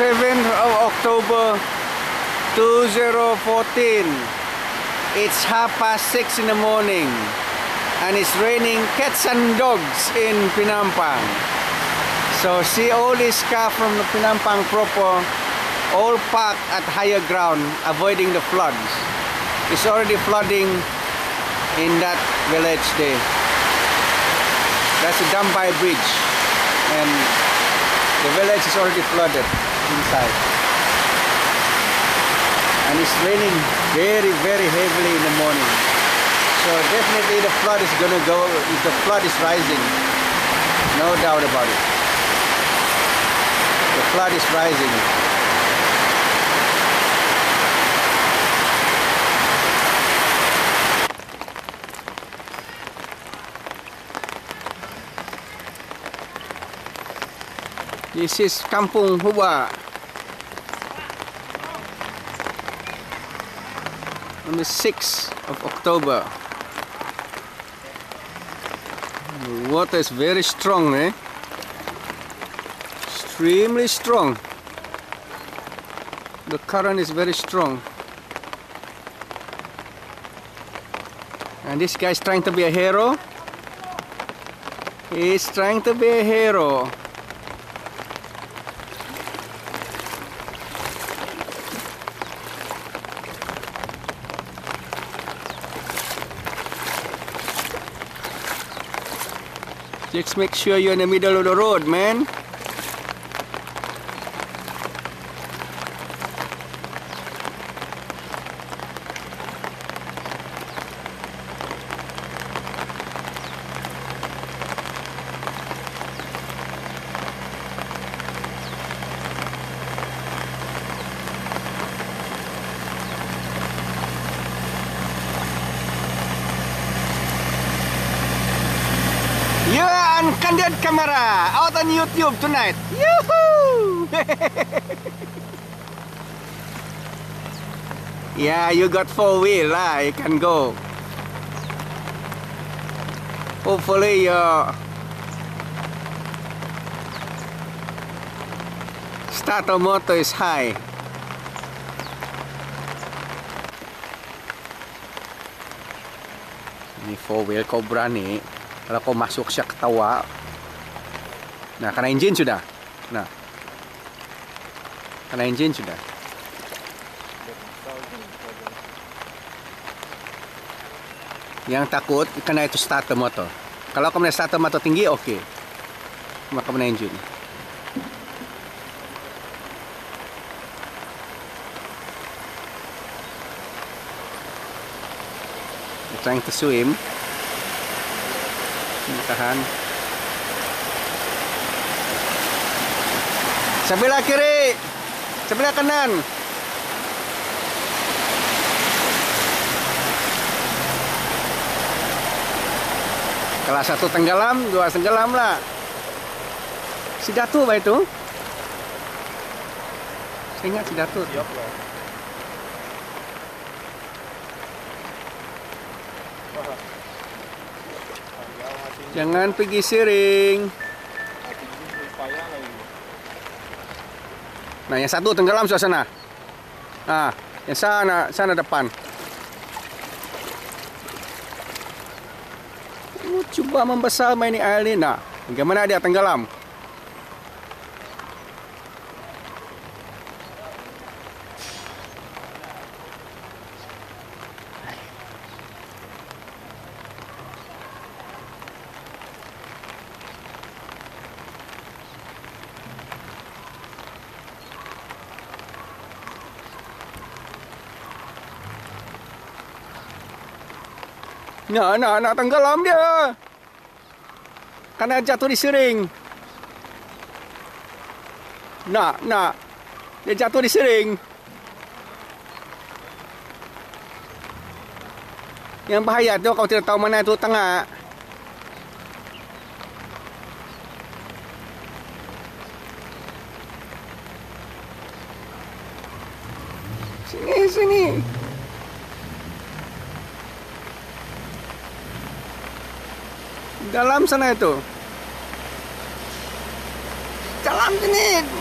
7th of October 2014. It's 6:30 in the morning and it's raining cats and dogs in Penampang. So see all this car from the Penampang proper all parked at higher ground, avoiding the floods. It's already flooding in that village there. That's the Dambai bridge and the village is already flooded inside, and it's raining very, very heavily in the morning. So definitely the flood is going to go, the flood is rising, no doubt about it. The flood is rising. This is Kampung Huba. On the 6th of October. The water is very strong, eh? Extremely strong. The current is very strong. And this guy is trying to be a hero. He's trying to be a hero. Just make sure you're in the middle of the road, man. You are on candid camera out on YouTube tonight. Yoo-hoo! Yeah, you got 4-wheel, you can go. Hopefully your starter motor is high. Ini 4-wheel Cobra nih. Kalau kau masuk siya ketawa. Nah, karena engine sudah. Nah, karena engine sudah. Yang takut karena itu starter motor. Kalau kau punya starter motor tinggi, oke. Maka punya engine. You're trying to swim. Tahan. Sebelah kiri, sebelah kanan. Kelas 1 tenggelam, 2 tenggelam lah. Si Datu apa itu? Saya ingat si Datu. Jangan pergi siring. Nah, yang satu tenggelam suasana. Nah, yang sana depan. Coba membesar main di island. Nah, bagaimana dia tenggelam? Nah, anak tenggelam dia. Karena jatuh di siring. Nah. Dia jatuh di siring. Yang bahaya itu kau tidak tahu mana itu tengah. Sini. Dalam sana itu. Dalam sini.